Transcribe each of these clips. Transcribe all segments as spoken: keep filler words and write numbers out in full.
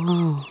Wow.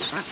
Wow.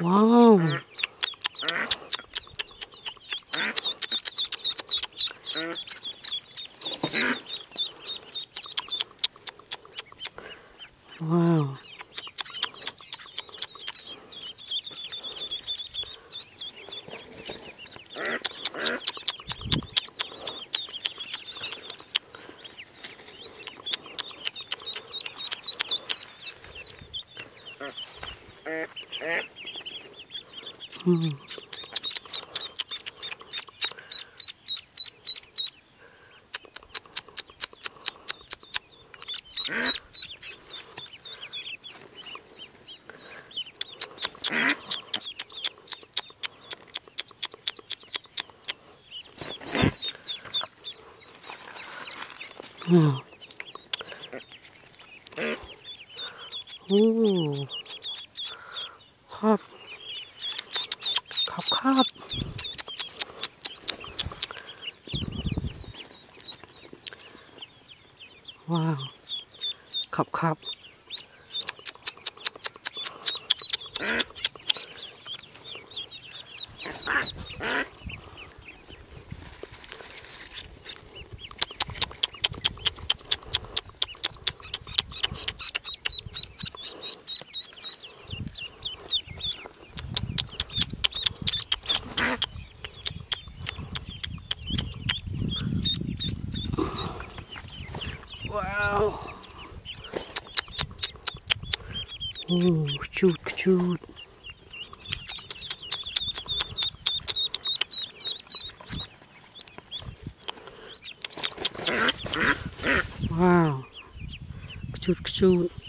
Wow. Hmm. Wow. Ooh. Hop. Hop, hop. Wow. Hop, hop. Oh, cute, cute. Wow, cute, cute.